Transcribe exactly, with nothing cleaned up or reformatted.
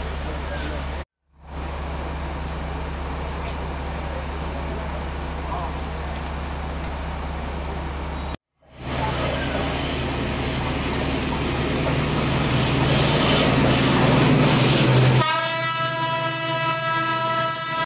bit.